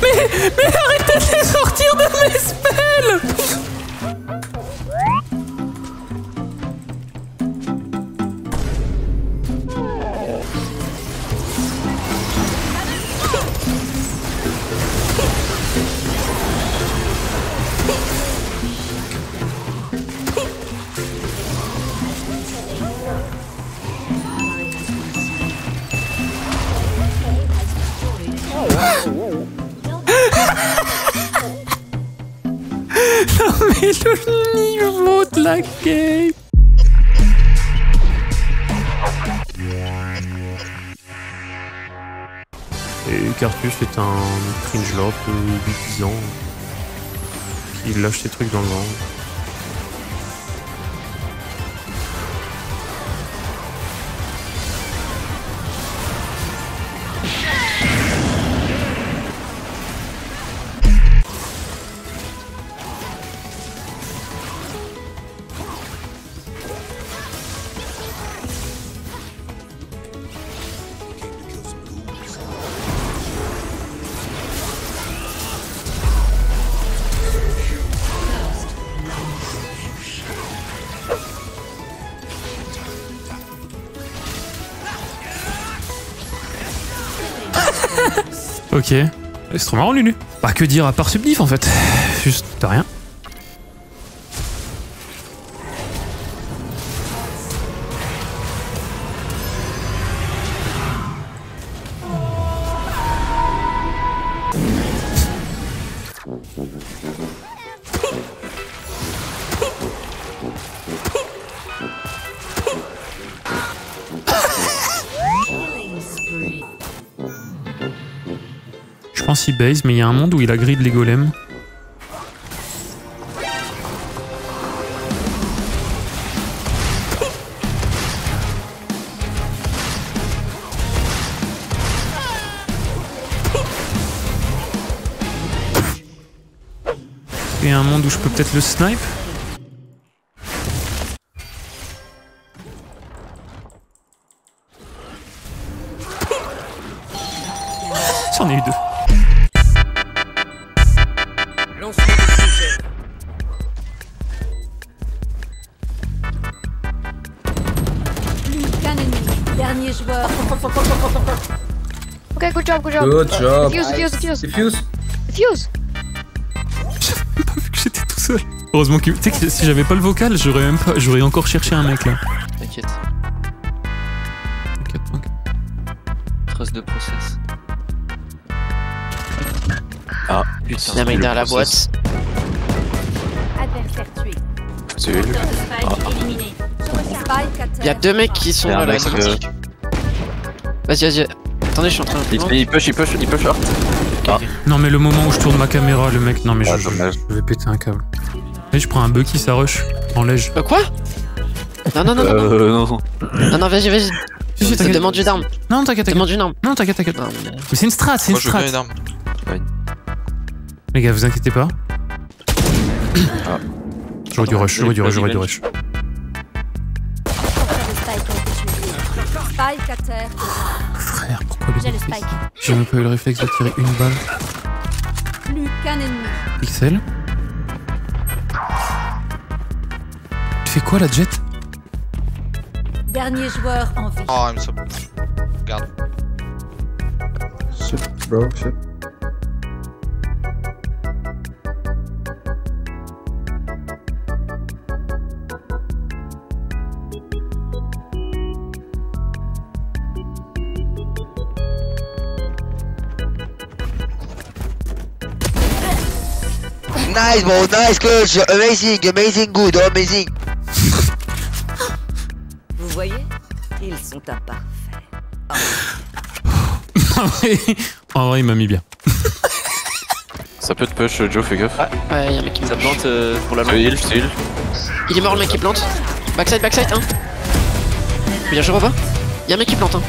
Mais arrêtez de les sortir de mes spells! Mais le niveau de la game. Et Cartus est un cringe-lord bêtisant qui lâche ses trucs dans le vent. Ok, c'est trop marrant Lulu. Bah que dire à part subdif en fait, juste t'as rien. Je pense qu'il base, mais il y a un monde où il agride les golems. Il y a un monde où je peux peut-être le snipe. J'en ai eu deux. Dernier joueur. Ok, good job, good job. Good job. Fuse. J'avais même pas vu que j'étais tout seul. Heureusement que, tu sais que si j'avais pas le vocal, j'aurais même pas, j'aurais encore cherché un mec là. T'inquiète. T'inquiète. Trace de process. Ah putain, il y a un mec derrière la boîte. Adversaire tué. C'est lui. Y'a deux mecs qui sont là. Vas-y. Attendez, je suis en train de... Il push short. Ah. Non mais le moment où je tourne ma caméra, le mec... Non mais je vais péter un câble. Et je prends un Bucky, ça rush. En lège. Quoi? Non, vas-y. Demande une arme. Non, t'inquiète. Demande une arme. Non, t'inquiète. Mais c'est une strat, Moi, je veux bien une arme. Les gars, vous inquiétez pas. J'aurais du rush. Spike à terre. Frère, pourquoi les spike? J'ai même pas eu le réflexe de tirer une balle. Plus qu'un ennemi. Pixel. Tu fais quoi la jet? Dernier joueur en vie. Oh, I'm so... Regarde. Shit, bro, shit. Nice, bro, nice coach, amazing, good, amazing. Vous voyez, ils sont imparfaits. En vrai, il m'a mis bien. Ça peut te push, Joe, fais gaffe. Ouais, y'a un mec qui me plante pour la longue. Je te heal. Il est mort, le mec qui plante. Backside, hein. Bien joué, Robin. Y'a un mec qui plante, hein.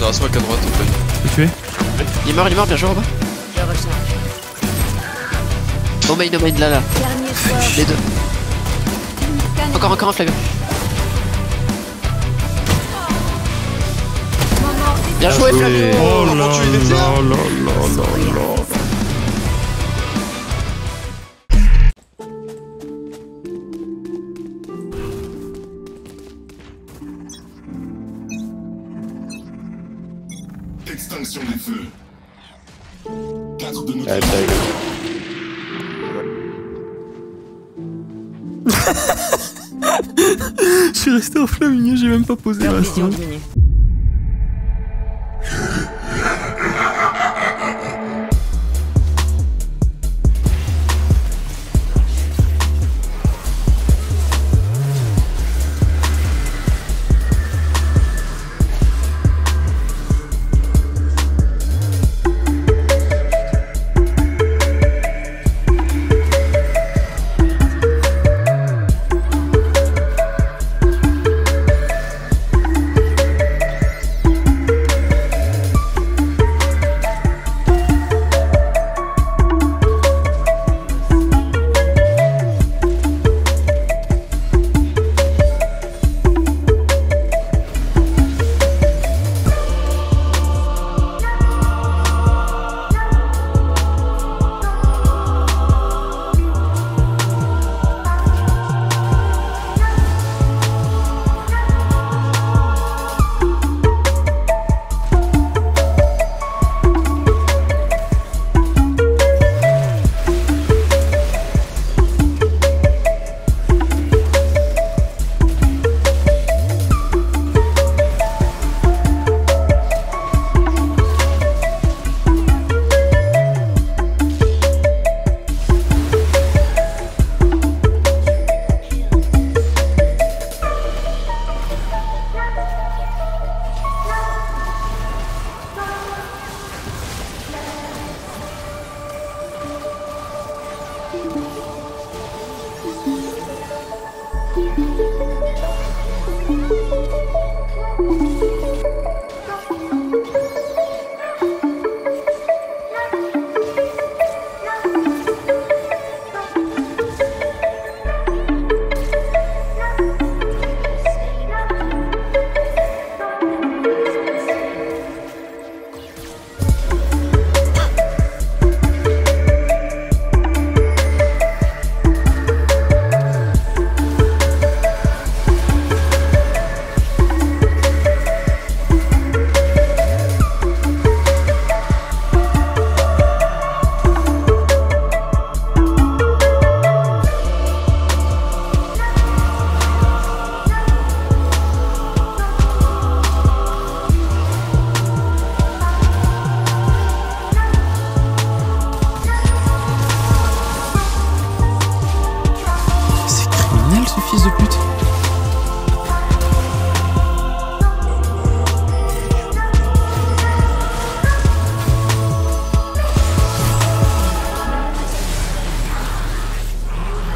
Non, c'est moi qu'à droite en fait. Tu es ? Il est mort, bien joué Robin. No main là. Les deux. Encore un Flavien. Bien joué Flavien. Oh la la la. Extinction des feux. 4 de nos deux. Je suis resté en flaminier, j'ai même pas posé la question.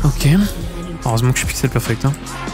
Ok, heureusement que je suis pixel perfect hein.